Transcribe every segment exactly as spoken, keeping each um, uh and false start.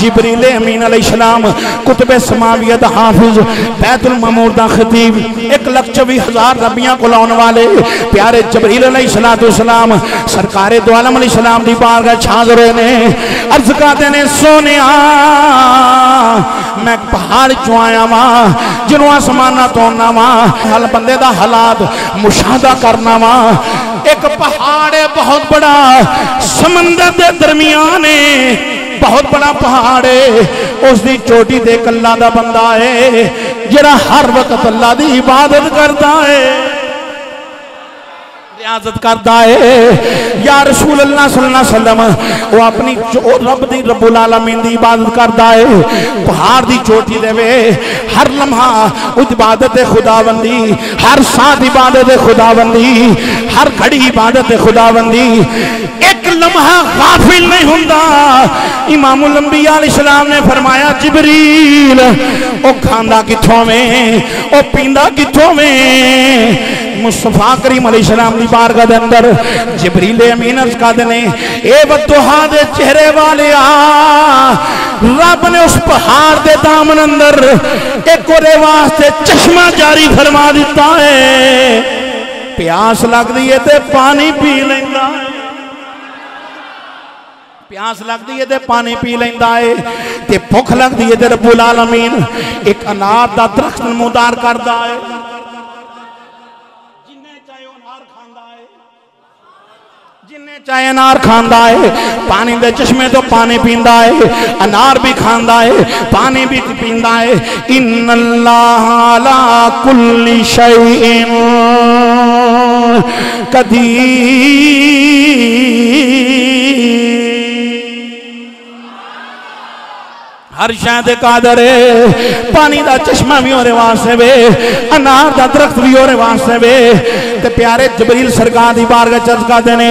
जिब्रील अमीन अलैहिस्सलाम कुतब समाविया दा हाफिज बैतुल मामूर दा खतीब एक लाख चौबीस हजार रबियां को लाने वाले प्यारे जिब्रील अलैहिस्सलाम सरकारे दो आलम अलैहिस्सलाम दी बारगाह हाज़िर होए ने। अर्ज करदे ने सोनिया मैं पहाड़ चो आया वा जिन्हों आसमाना तोड़ना वा हल बंदे दा हालात मुशादा करना वा। एक पहाड़ है बहुत बड़ा समंदर के दरमियान बहुत बड़ा पहाड़ है उसकी चोटी दे कल्ला दा बंदा है जरा हर वक्त अल्लाह की इबादत करता है रियाजत करता है। या रसूल अल्लाह सल्लल्लाहु अलैहि वसल्लम वो अपनी रब दी रब्बुल आलमीन दी इबादत करता है पहाड़ की चोटी देवे हर लम्हा इबादत है खुदावंदी हर साथ इबादत है खुदावंदी हर घड़ी इबादत है खुदावंदी एक लम्हा गाफिल नहीं हुंदा। इमामुल अंबिया अलैहिस्सलाम ने फरमाया जिब्रील ओ खांदा किथों में ओ पींदा किथों में मुस्तफा करीम अलैहिस्सलाम दी बारगाह दे अंदर जिब्रील अमीन अर्ज़ करदे ने ए बद्दुआ दे चेहरे वालिया रब ने उस पहाड़ के दामन अंदर एक ओरे वास्ते चश्मा जारी फरमा दिता है प्यास लगती है ते पानी पी लेंदा प्यास लगती है ते पानी पी लेंदा है ते भुख लगती है ते रब्बुल आलमीन एक अनार का दरख्त नमूदार करता है चाहे अनार खांदा है पानी दे चश्मे तो पानी पींदा है अनार भी खांदा है पानी भी पींदा है। इन्नल्लाह अला कुल्ली शैइन कदीर हर शायद कादर है पानी दा चश्मा भी होने वास्ते वे अनार दा दरख्त भी होने वास्ते वे ते प्यारे जिब्रील सरकार दी बारगाह चर्च कर देने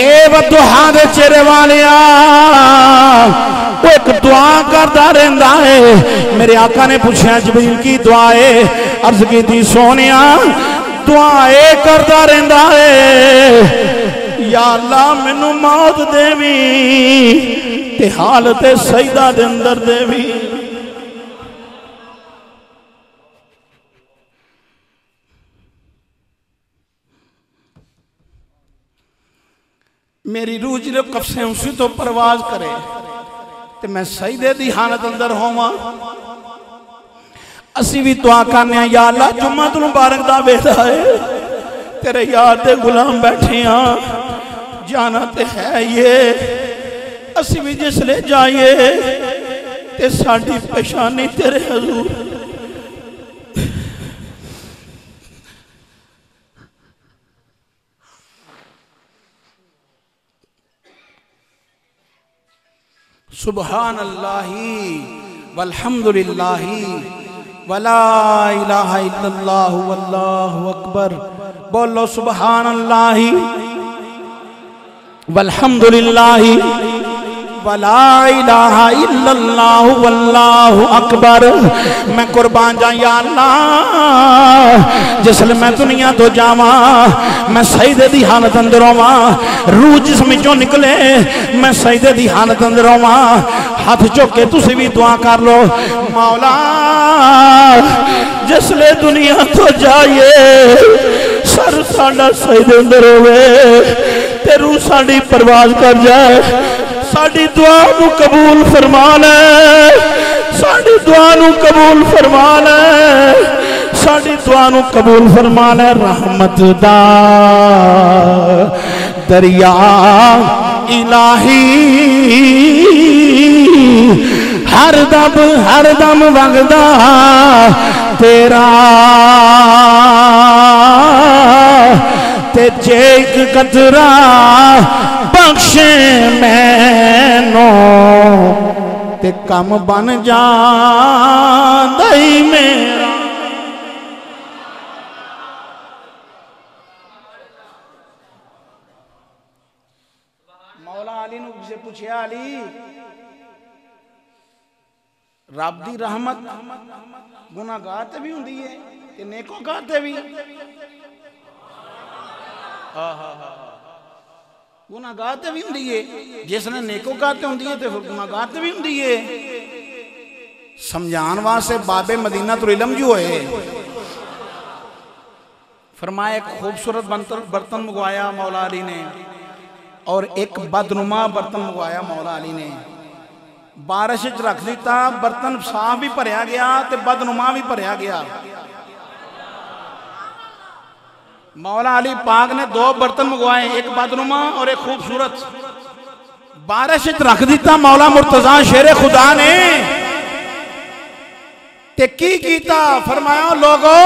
ए बद्दुआ दे चेहरे वालिया एक दुआ करता रहता है। मेरे आका ने पूछा जिब्रील की दुआ है अर्ज की थी सोनिया दुआ ए करता रहता है या अल्लाह मैनू मौत देवी ते हालत सजदा दे अंदर देवी मेरी रूह जिरब कब से उसी तो परवाज करे ते मैं सजदे दी हालत अंदर होवा। असी भी दुआ करने या अल्लाह जुम्मा तुम मुबारक दा वेला है तेरे यार दे गुलाम बैठे हाँ जाना ते है ये असी भी जिसले जाइए ते साडी परेशानी तेरे हजूर सुबहानअल्लाही वलहम्दुलिल्लाही वला इलाहा इल्लल्लाहु वल्लाहु अकबर बोलो सुबहानअल्लाही वलहम्दुलिल्लाही वला इलाहा इल्लल्लाहु वल्लाहु अकबर। मैं कुर्बान जा या अल्लाह जिसले मैं दुनिया तो जावा मैं सजदे दी हालत अंदर आवा रूह जिसम चो निकले मैं सजदे दी हालत अंदर आवा। हाथ चुक के तुसी भी दुआ कर लो मौला जिसले दुनिया तो जाइए सर साडा सजदे अंदर होवे ते रूह साडी परवाज कर जाए साड़ी दुआ नू कबूल फरमा ले साड़ी दुआ नू कबूल फरमा ले साड़ी दुआ नू कबूल फरमा ले। रहमत दा दरिया इलाही हर दम हर दम वगदा तेरा ते जेक कतरा बख्शे मैनो ते कम बन जांदा ही मेरा मौला अली ने उसे पूछया अली रब दी रहमत गुनाहगार ते भी हुंदी है ते नेकोकार ते भी। गुनागाह तो भी होंगी है, जिसने नेकोकार तो होंगी है तो गुनागाह तो भी होंगी है। समझाने वास्ते बाबे मदीना तो इलम जो है, फरमाया एक खूबसूरत बर्तन मंगवाया मौला अली ने और एक बदनुमा बर्तन मंगवाया मौला अली ने। बारिश रख दिता, बर्तन साफ भी भरया गया तो बदनुमा भी भरया गया। मौला अली पाक ने दो बर्तन मंगवाए, एक बदनुमा और एक खूबसूरत। बारिश रख दिता मौला मुर्तजा शेरे खुदा ने ते की कीता, फरमाया लोगो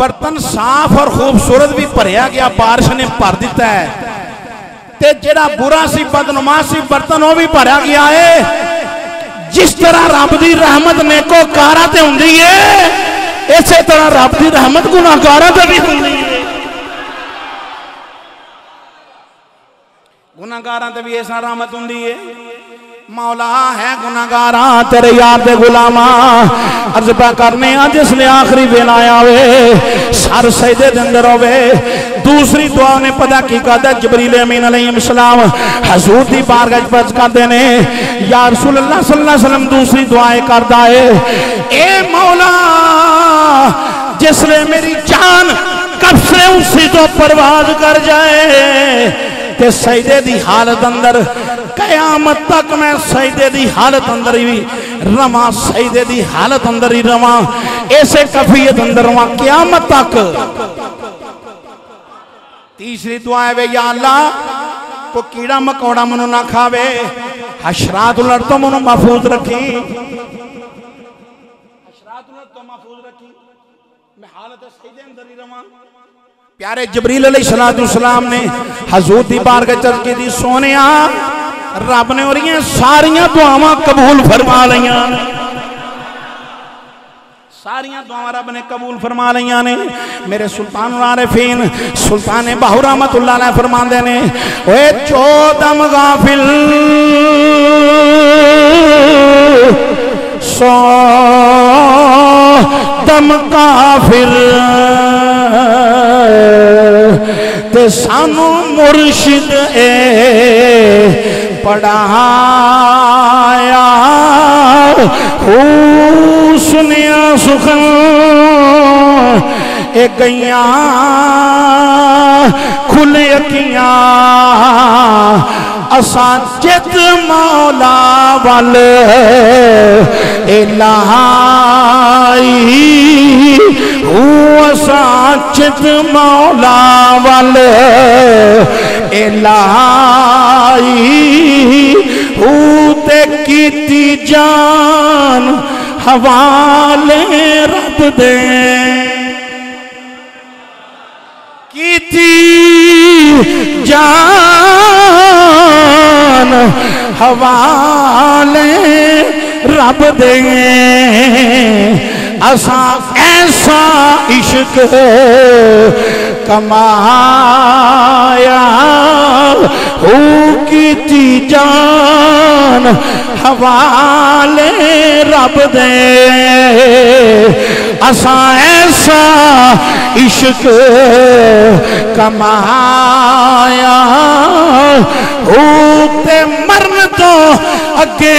बर्तन साफ और खूबसूरत भी भरया गया, बारिश ने भर दिता है ते जेड़ा बुरा सी बदनुमा सी बर्तन वह भी भरया गया है। जिस तरह रब की रहमत नेको कारा ते हुंदी है, इसे तरह रब की रहमत गुनाहगारा तो भी होंगी है, गुनाहगारा तो भी ऐसा रहमत होंगी है। मौला है गुनाहगारा तेरे यार दे गुलामा, अर्ज पा करने जिसने आखिरी बेला आवे सर सजदे दे अंदर होवे। दूसरी दुआ ने पता की करदा, जिब्रील अमीन अलैहि सलाम हजूर दी बारगाह च अर्ज करदे ने या रसूल अल्लाह सल्लल्लाहु अलैहि वसल्लम, दूसरी दुआएं करदा है ए मौला जिसने मेरी जान कब से उसी तो परवाज कर जाए ते सजदे दी हालत अंदर कयामत तक मैं सजदे दी हालत अंदर ही रवां, सजदे दी हालत अंदर ही रवां, ऐसे कफियत अंदर रवां कयामत तक। तीसरी दुआ है वे या अल्लाह को कीड़ा मकोड़ा मनु ना खावे, हशरात उलट तो मनु महफूज रखी, हशरात उलट तो महफूज रखी, मैं हालत सजदे अंदर ही रवां। प्यारे जिब्रील अलैहिस्सलाम ने हजूर दी बारगाह च अर्ज कीती, सोने रब ने और सारिया दुआवां कबूल फरमा लिया, सारिया दुआवां रब ने कबूल फरमा लिया ने। मेरे सुल्तान आरिफीन सुल्तान बाहु रहमतुल्लाह अलैह फरमांदे ने, ओए चौदम गाफिल सौ दम काफिल ते सानू मुर्शिद ए पढ़ाया, हुस्निया सुखन ए गईया खुल अखिया असा चित मौला वल इलाही, असा चित मौला वल इलाही, ते कीती जान हवाले रब दे, कीती जान हवाले रब दे, असा ऐसा इश्क कमाया, हो कीती जान हवाले रब दे, असा ऐसा इश्क कमाया, हो ते मरन तो अगे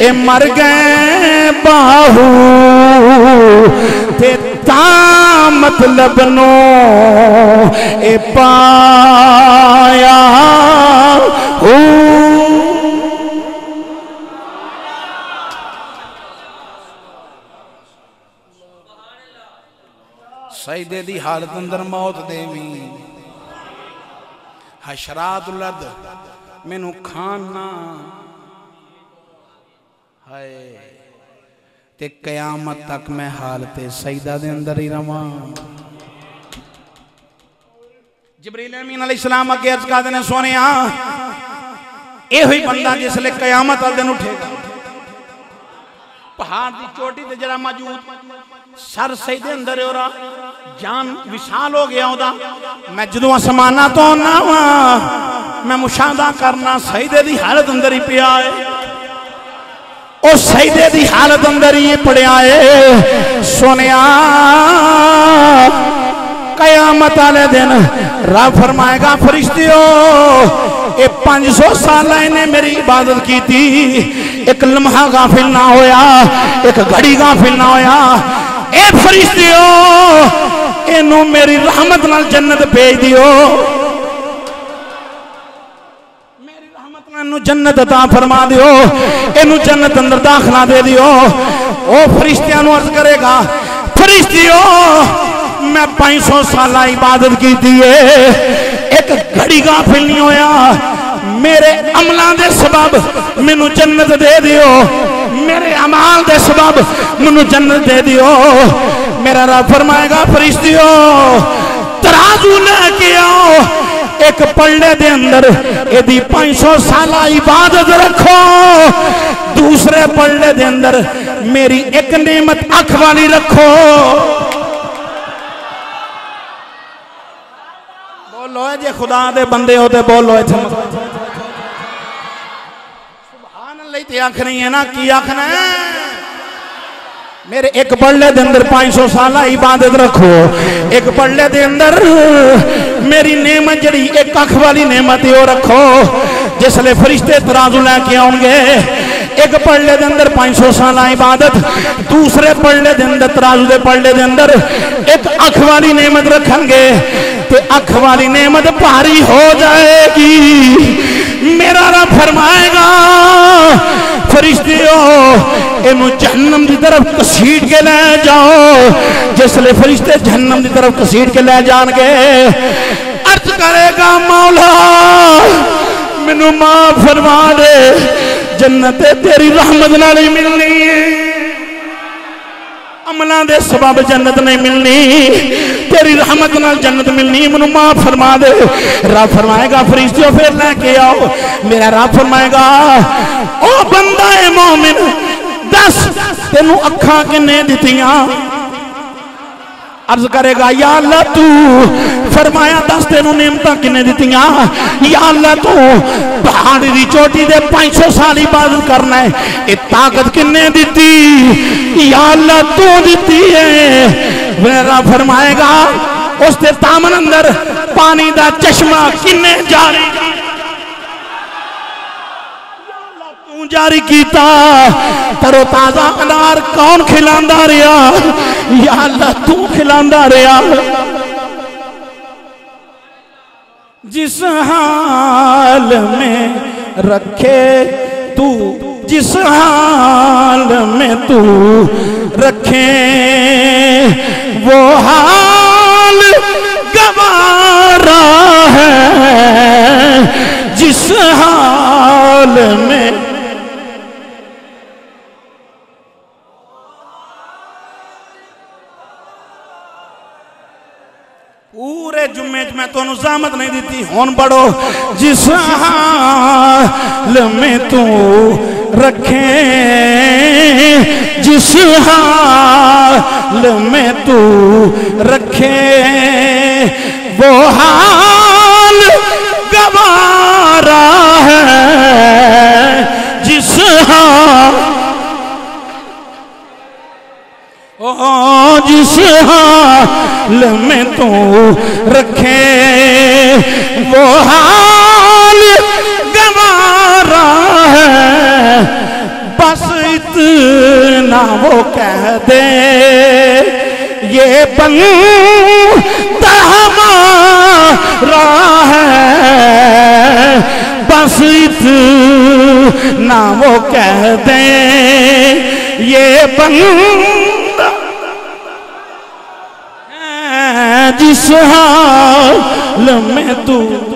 ए मर गए बाहू ते ता मतलब नो ए पाया, हो सजदे दी हालत अंदर मौत देवी, हशरात लद मैनू खाना हाय ते कयामत तक मैं हालत सजदा दे अंदर ही रवां। जिब्रील अमीन अलैहिस्सलाम अगे अर्ज करदे ने, सोनिया इहो बंदा जिसले कयामत वाले दिन उठेगा पहाड़ की चोटी ते जरा मौजूद सर सजदे अंदर ओरा जान विशाल हो गया ओदा, मैं जदों आसमाना तो ना वा मैं मुशादा करना सजदे दी हालत अंदर ही पिया है, ओ सजदे दी हालत अंदर ही पड़िया है। सुनिया कयामत आले दिन रब फरमाएगा फरिश्तियों ये पांच सौ साल इन्हें मेरी इबादत की थी, एक लम्हा गाफिल ना होया, एक घड़ी गाफिल ना होया। ए फरिश्तियों इन्हों मेरी रहमत नाल जन्नत भेज दियो, मेरी रहमत नाल जन्नत अता फरमा दियो, इन्हों जन्नत अंदर दाखला दे दियो। ओ फरिश्तियां नूं अर्ज करेगा फरिश्तियों मैं पांच सौ साल इबादत की थी, एक घड़ी गाफिल नहीं होया, मेरे अमलों के सबब मैनू जन्नत दे दियो, मेरे अमाल के सबब मैनू जन्नत दे दियो। मेरा रब फरमाएगा फरिश्तियों तराजू लेके आओ, एक पलड़े दे अंदर एदी पांच सौ साल इबादत रखो, दूसरे पलड़े दे अंदर मेरी एक नेमत अख वाली रखो। बोलो जे खुदा दे बंदे हो ते बोलो सुबहानअल्लाही ते आखनी है ना की आखना है। मेरे एक पल्ले दे अंदर पांच सौ साल इबादत रखो, एक पल्ले दे अंदर मेरी नेमत जड़ी एक अख वाली नेमत है वो रखो। जिसले फरिश्ते तराजू लैके आउणगे एक पलड़े के अंदर पांच सौ साल इबादत, दूसरे पलड़े के अंदर तराजू के पलड़े के अंदर एक अख वाली नेमत रखेंगे तो अख वाली नेमत भारी हो जाएगी। मेरा रब फरमाएगा फरिश्तियों इन्हों जहन्नम की तरफ घसीट के ले जाओ। जिसले फरिश्ते जहन्नम की तरफ घसीट के ले जाएंगे अर्ज करेगा मौला मैनू माफ फरमा दे, जन्नत तेरी रहमत नाल ही मिलनी है, अमलों के सबब जन्नत नहीं मिलनी, तेरी रहमत नाल जन्नत मिलनी, मैनू माफ फरमा दे। रब फरमाएगा फरिश्ते फिर लेके आओ। मेरा रब फरमाएगा ओ बंदा है मोमिन दस तेनू अखां किन्ने दित्तियां। अर्ज करेगा या अल्लाह तू, फरमाया दस तेनू नेमतां किन्ने दित्तियां, या अल्लाह तू पहाड़ की चोटी दे पांच सौ साल इबादत करना है ये ताकत किन्ने दित्ती, या अल्लाह तू दित्ती है। मेरा फरमाएगा उसके दामन अंदर पानी का चश्मा किन्ने जारी जारी कीता, तरो ताजा अनार कौन खिलांदा रहा, या अल्लाह तू खिलांदा रहा। जिस हाल में रखे तू, जिस हाल में तू रखे वो हाल गवारा है, जिस हाल में पूरे जुम्मे च मैं तुहानू ज़हमत नहीं दी हुण पढ़ो। जिस हाल में तू रखे, जिस हाल में तू रखे वो हाल गवारा है, जिस हाल ओ जिस हाल में तू रखे वो हाल गवारा है। बस इतना वो कह दे ये बंदा हमारा है, बस इतना वो कह दे ये बंदा, जिस हाल में तू